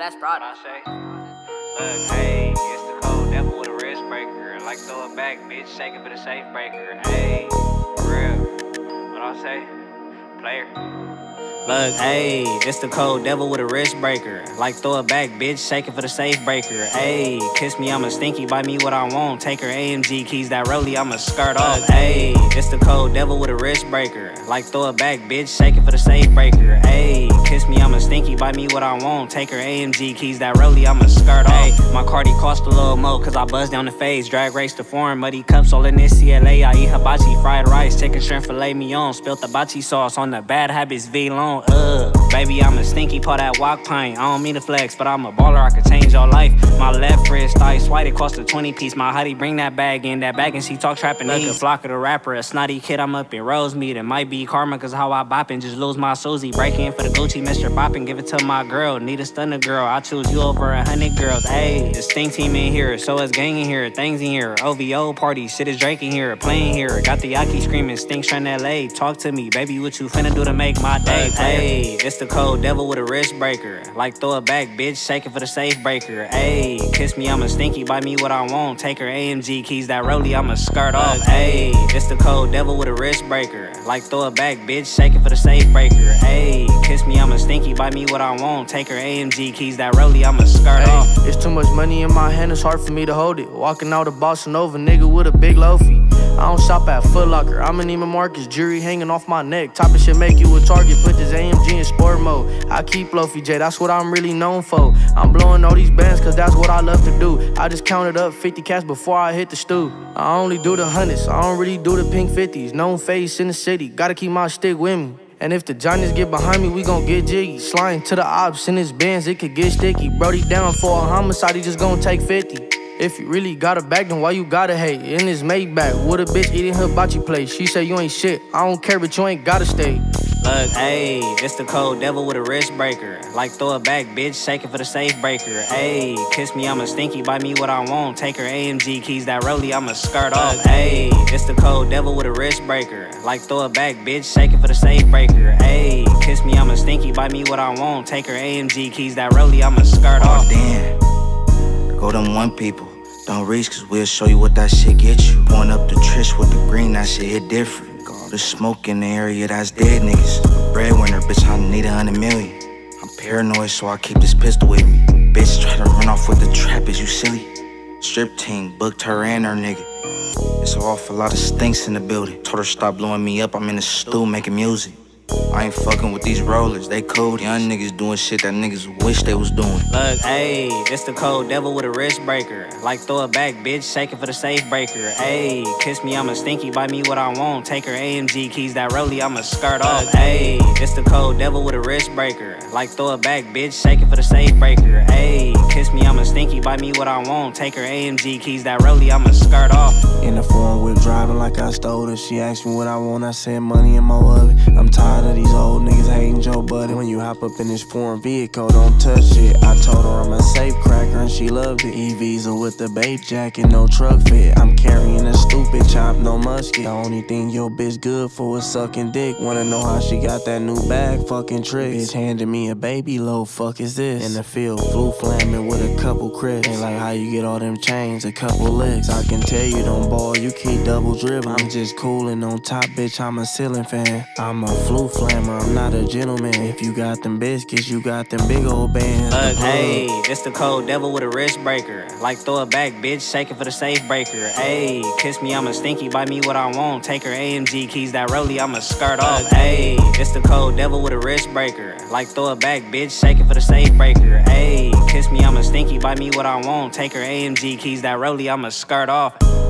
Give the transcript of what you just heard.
that's broad. Look, hey, it's the cold devil with a wrist breaker. Like throw it back, bitch, shake it for the safe breaker. Hey, real, what I say, player. Look, ayy, it's the cold devil with a wrist breaker. Like throw it back, bitch, shake it for the safe breaker. Ayy, kiss me, I'm a stinky, buy me what I want. Take her AMG keys, that rollie, I'ma skirt off. Ayy, it's the cold devil with a wrist breaker. Like throw it back, bitch, shake it for the safe breaker. Ayy, kiss me, I'm a stinky, buy me what I want. Take her AMG keys, that rollie, I'ma skirt off. Ay, my cardi cost a little mo, cause I buzz down the phase. Drag race to foreign, muddy cups, all in this CLA. I eat hibachi, fried rice, chicken shrimp filet mignon. Spilt the hibachi sauce on the bad habits, V-long. Baby, I'm a stinky, pour that wok pint. I don't mean to flex, but I'm a baller, I could change your life. My left wrist, ice white, it cost a 20-piece. My hottie bring that bag in, she talk trappin'. Look, a flock of the rapper, a snotty kid, I'm up in Rosemead. It might be karma, cause how I boppin', just lose my Susie. Break in for the Gucci, Mr. Boppin', give it to my girl. Need a stunner girl, I choose you over 100 girls. Ayy, the stink team in here, so it's gang in here, things in here. OVO party, shit is Drake in here, playing here. Got the Yaki screaming, stinks from LA. Talk to me, baby, what you finna do to make my day? Ayy, it's the cold devil with a wrist breaker. Like throw it back, bitch, shake it for the safe breaker. Ayy, kiss me, I'm a stinky, buy me what I want. Take her AMG keys, that rollie, I'ma skirt off. Ayy, it's the cold devil with a wrist breaker. Like throw it back, bitch, shake it for the safe breaker. Ayy, kiss me, I'm a stinky, buy me what I want. Take her AMG keys, that rollie, I'ma skirt off. It's too much money in my hand, it's hard for me to hold it. Walking out of Boston over, nigga, with a big loafy. I don't shop at Foot Locker, I'm an Eamon Marcus, jewelry hanging off my neck. Top of shit make you a target, put this AMG in sport mode. I keep Lofi J, that's what I'm really known for. I'm blowing all these bands cause that's what I love to do. I just counted up 50 cats before I hit the stew. I only do the hundreds, I don't really do the pink 50s. Known face in the city, gotta keep my stick with me. And if the Giants get behind me, we gon' get jiggy. Sliding to the ops in his bands, it could get sticky. Brody down for a homicide, he just gon' take 50. If you really got her back, then why you gotta hate? In this Maybach, with a bitch eating her hibachi plate. She say you ain't shit, I don't care, but you ain't gotta stay. Look, ayy, it's the cold devil with a wrist breaker. Like throw it back, bitch, shake it for the safe breaker. Ayy, kiss me, I'm a stinky, buy me what I want. Take her AMG keys, that rollie, I'ma skirt off. Ayy, it's the cold devil with a wrist breaker. Like throw it back, bitch, shake it for the safe breaker. Ayy, kiss me, I'm a stinky, buy me what I want. Take her AMG keys, that rollie, I'ma skirt off. Damn, go them one people. Don't reach, cause we'll show you what that shit get you. Going up the trish with the green, that shit hit different. The smoke in the area, that's dead niggas. Breadwinner, bitch, I need 100 million. I'm paranoid, so I keep this pistol with me. Bitch, try to run off with the trap, is you silly? Strip team, booked her and her nigga. It's an awful lot of stinks in the building. Told her stop blowing me up, I'm in the stew making music. I ain't fucking with these rollers, they cold. Young niggas doing shit that niggas wish they was doing. Look, ayy, it's the cold devil with a wrist breaker. Like throw it back, bitch, shake it for the safe breaker. Ayy, kiss me, I'm a stinky, buy me what I want. Take her AMG keys, that rollie, I'ma skirt off. Ayy, it's the cold devil with a wrist breaker. Like throw it back, bitch, shake it for the safe breaker. Ayy, kiss me, I'm a stinky, buy me what I want. Take her AMG keys, that rollie, I'ma skirt off. In the foreign whip driving like I stole her. She asked me what I want, I said money in my oven. I'm tired of these old niggas hating Joe Budden. When you hop up in this foreign vehicle, don't touch it. I told her I'm a safe cracker and she loved it. E-Visa with the babe jacket, no truck fit. I'm carrying a stupid chop, no musket. The only thing your bitch good for is sucking dick. Wanna know how she got that new bag, fucking trick. Bitch handed me a baby low, fuck is this? In the field, flu flamming with a couple crips. Ain't like how you get all them chains, a couple licks. I can tell you don't ball, you keep double dribbling. I'm just coolin' on top, bitch, I'm a ceiling fan. I'm a flu flammer, I'm not a gentleman. If you got them biscuits, you got them big old bands. Look, hey, it's the cold devil with a wrist breaker. Like throw it back, bitch, shake it for the safe breaker. Ayy, kiss me, I'm a stinky, buy me what I want. Take her AMG keys, that rollie, I'ma skirt off. Ayy, it's the cold devil with a wrist breaker. Like throw it back, bitch, shake it for the safe breaker. Ayy, kiss me, I'm a stinky, buy me what I want. Take her AMG keys, that rollie, I'ma skirt off.